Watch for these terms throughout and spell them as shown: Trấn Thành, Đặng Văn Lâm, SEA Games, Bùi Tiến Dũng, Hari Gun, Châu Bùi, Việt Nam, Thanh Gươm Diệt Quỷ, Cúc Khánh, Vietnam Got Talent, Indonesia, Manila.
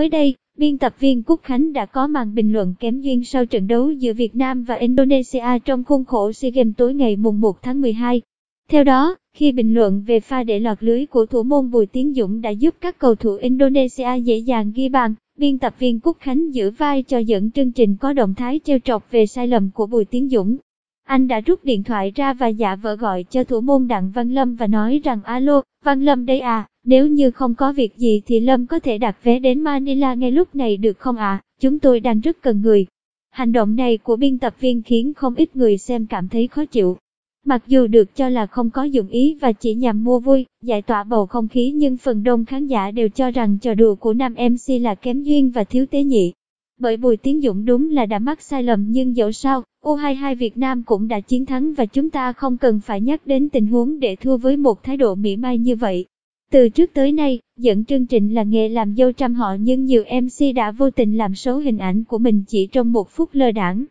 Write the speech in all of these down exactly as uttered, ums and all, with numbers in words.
Mới đây, biên tập viên Cúc Khánh đã có màn bình luận kém duyên sau trận đấu giữa Việt Nam và Indonesia trong khuôn khổ SEA Games tối ngày mùng một tháng mười hai. Theo đó, khi bình luận về pha để lọt lưới của thủ môn Bùi Tiến Dũng đã giúp các cầu thủ Indonesia dễ dàng ghi bàn, biên tập viên Cúc Khánh giữ vai trò dẫn chương trình có động thái trêu chọc về sai lầm của Bùi Tiến Dũng. Anh đã rút điện thoại ra và giả vờ gọi cho thủ môn Đặng Văn Lâm và nói rằng alo, Văn Lâm đây à, nếu như không có việc gì thì Lâm có thể đặt vé đến Manila ngay lúc này được không ạ, à? Chúng tôi đang rất cần người. Hành động này của biên tập viên khiến không ít người xem cảm thấy khó chịu. Mặc dù được cho là không có dụng ý và chỉ nhằm mua vui, giải tỏa bầu không khí nhưng phần đông khán giả đều cho rằng trò đùa của nam em xê là kém duyên và thiếu tế nhị. Bởi Bùi Tiến Dũng đúng là đã mắc sai lầm nhưng dẫu sao, u hai mươi hai Việt Nam cũng đã chiến thắng và chúng ta không cần phải nhắc đến tình huống để thua với một thái độ mỉa mai như vậy. Từ trước tới nay, dẫn chương trình là nghề làm dâu trăm họ nhưng nhiều em xê đã vô tình làm xấu hình ảnh của mình chỉ trong một phút lơ đãng.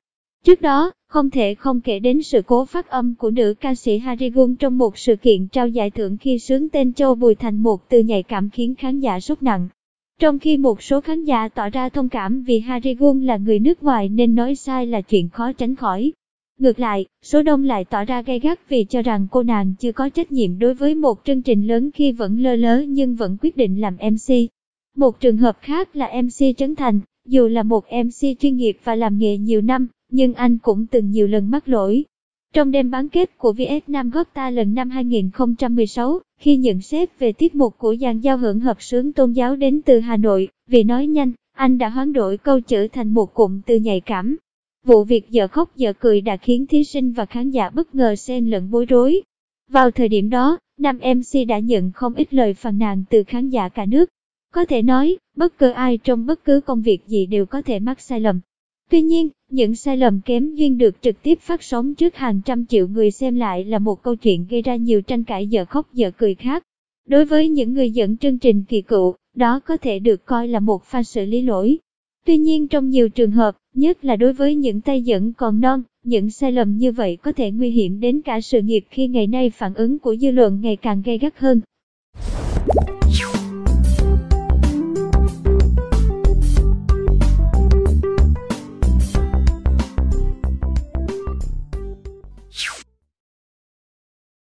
Trước đó, không thể không kể đến sự cố phát âm của nữ ca sĩ Hari Gun trong một sự kiện trao giải thưởng khi xướng tên Châu Bùi thành một từ nhạy cảm khiến khán giả sốc nặng. Trong khi một số khán giả tỏ ra thông cảm vì Hari Gun là người nước ngoài nên nói sai là chuyện khó tránh khỏi. Ngược lại, số đông lại tỏ ra gay gắt vì cho rằng cô nàng chưa có trách nhiệm đối với một chương trình lớn khi vẫn lơ lớ nhưng vẫn quyết định làm em xê. Một trường hợp khác là em xê Trấn Thành, dù là một em xê chuyên nghiệp và làm nghề nhiều năm, nhưng anh cũng từng nhiều lần mắc lỗi. Trong đêm bán kết của Vietnam Got Talent năm hai nghìn không trăm mười sáu, khi nhận xét về tiết mục của dàn giao hưởng hợp xướng tôn giáo đến từ Hà Nội, vì nói nhanh, anh đã hoán đổi câu chữ thành một cụm từ nhạy cảm. Vụ việc dở khóc dở cười đã khiến thí sinh và khán giả bất ngờ xen lẫn bối rối. Vào thời điểm đó, nam em xê đã nhận không ít lời phàn nàn từ khán giả cả nước. Có thể nói, bất cứ ai trong bất cứ công việc gì đều có thể mắc sai lầm. Tuy nhiên, những sai lầm kém duyên được trực tiếp phát sóng trước hàng trăm triệu người xem lại là một câu chuyện gây ra nhiều tranh cãi dở khóc dở cười khác. Đối với những người dẫn chương trình kỳ cựu, đó có thể được coi là một pha xử lý lỗi. Tuy nhiên trong nhiều trường hợp, nhất là đối với những tay dẫn còn non, những sai lầm như vậy có thể nguy hiểm đến cả sự nghiệp khi ngày nay phản ứng của dư luận ngày càng gay gắt hơn.